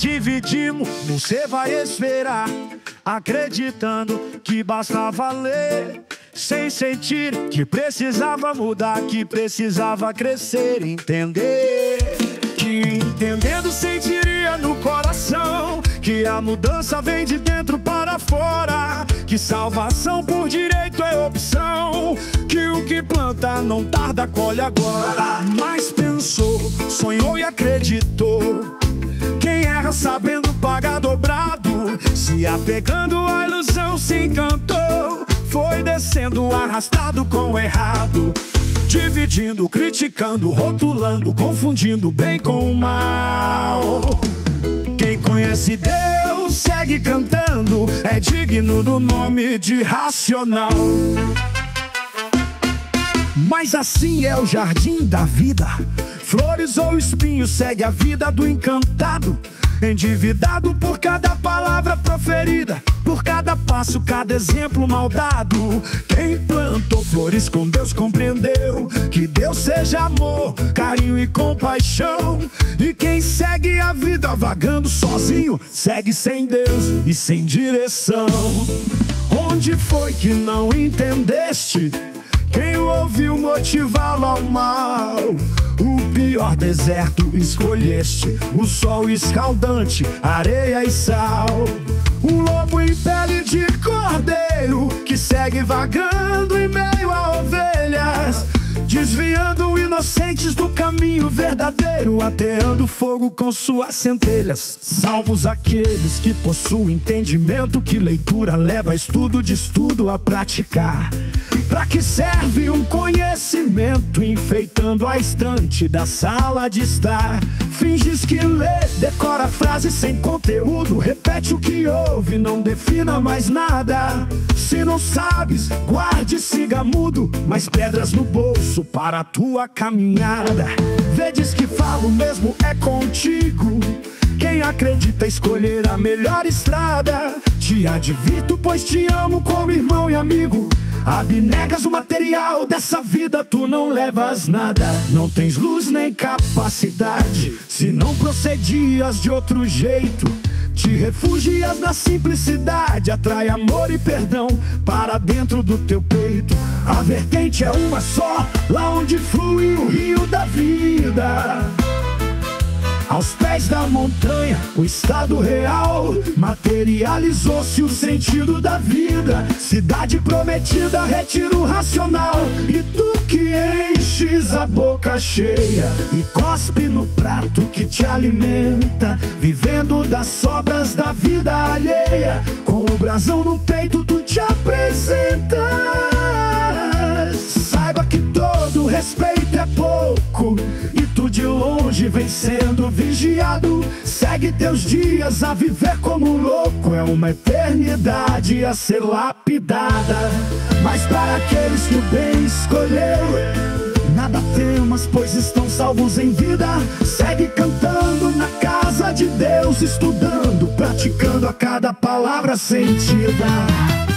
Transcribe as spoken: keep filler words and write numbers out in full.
dividimos, você vai esperar, acreditando que bastava ler, sem sentir que precisava mudar, que precisava crescer, entender, que entendendo sentiria no coração, que a mudança vem de dentro para fora, que salvação por direito é opção, que o que planta não tarda, colhe agora. Mas pensou, sonhou e acreditou, quem erra sabendo paga dobrado, se apegando à ilusão se encantou, foi descendo arrastado com o errado, dividindo, criticando, rotulando, confundindo bem com o mal. Quem conhece Deus segue cantando, é digno do nome de racional. Mas assim é o jardim da vida, flores ou espinhos, segue a vida do encantado, endividado por cada palavra proferida, por cada passo, cada exemplo mal dado. Quem plantou flores com Deus compreendeu que Deus seja amor, carinho e compaixão, e quem segue a vida vagando sozinho, segue sem Deus e sem direção. Onde foi que não entendeste? Quem o ouviu motivá-lo ao mal? O pior deserto escolheste, o sol escaldante, areia e sal. Um lobo em pele de cordeiro, que segue vagando em meio a ovelhas, desviando inocentes do caminho verdadeiro, ateando fogo com suas centelhas. Salvos aqueles que possuem entendimento, que leitura leva estudo de estudo a praticar. Pra que serve um conhecimento enfeitando a estante da sala de estar? Finges que lê, decora frases sem conteúdo, repete o que ouve, não defina mais nada. Se não sabes, guarde, siga mudo, mas pedras no bolso para a tua caminhada. Vedes que falo mesmo é contigo, quem acredita escolher a melhor estrada. Te advirto, pois te amo como irmão e amigo, abnegas o material dessa vida, tu não levas nada. Não tens luz nem capacidade, se não procedias de outro jeito. Te refugias na simplicidade, atrai amor e perdão para dentro do teu peito. A vertente é uma só, lá onde flui o rio da vida. Aos pés da montanha, o estado real, materializou-se o sentido da vida. Cidade prometida, retiro racional. E tu que enches a boca cheia e cospe no prato que te alimenta, vivendo das sobras da vida alheia, com o brasão no peito tu te apresentas. Saiba que todo respeito é pouco, e tu de longe vem sendo vigiado. Segue teus dias a viver como um louco, é uma eternidade a ser lapidada. Mas para aqueles que o bem escolheu, nada temas, pois estão salvos em vida. Segue cantando na casa de Deus, estudando, praticando a cada palavra sentida.